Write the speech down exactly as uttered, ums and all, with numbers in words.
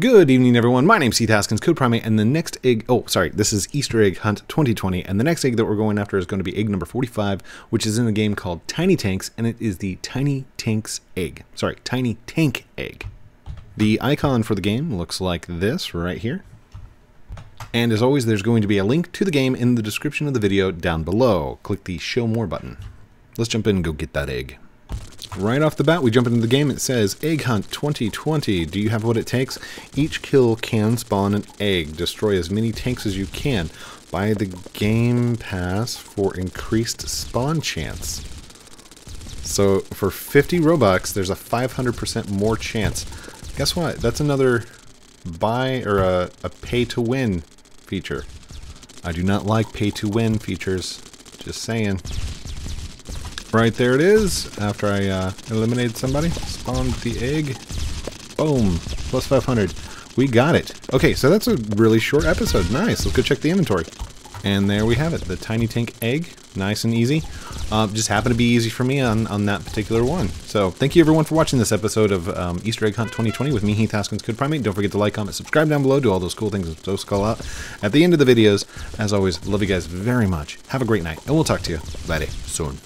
Good evening, everyone. My name's Heath Haskins, Code Primate, and the next egg, oh, sorry, this is Easter Egg Hunt twenty twenty, and the next egg that we're going after is going to be egg number forty-five, which is in a game called Tiny Tanks, and it is the Tiny Tanks Egg. Sorry, Tiny Tank Egg. The icon for the game looks like this right here. And as always, there's going to be a link to the game in the description of the video down below. Click the Show More button. Let's jump in and go get that egg. Right off the bat, we jump into the game. It says, Egg Hunt twenty twenty. Do you have what it takes? Each kill can spawn an egg. Destroy as many tanks as you can. Buy the game pass for increased spawn chance. So for fifty Robux, there's a five hundred percent more chance. Guess what? That's another buy or a, a pay-to-win feature. I do not like pay-to-win features. Just saying. Right there it is. After I uh, eliminated somebody, spawned the egg. Boom. Plus five hundred. We got it. Okay, so that's a really short episode. Nice. Let's go check the inventory. And there we have it. The Tiny Tank Egg. Nice and easy. Uh, just happened to be easy for me on, on that particular one. So thank you everyone for watching this episode of um, Easter Egg Hunt twenty twenty with me, Heath Haskins, Code Primate. Don't forget to like, comment, subscribe down below. Do all those cool things I'm supposed to call out at the end of the videos. As always, love you guys very much. Have a great night, and we'll talk to you later soon.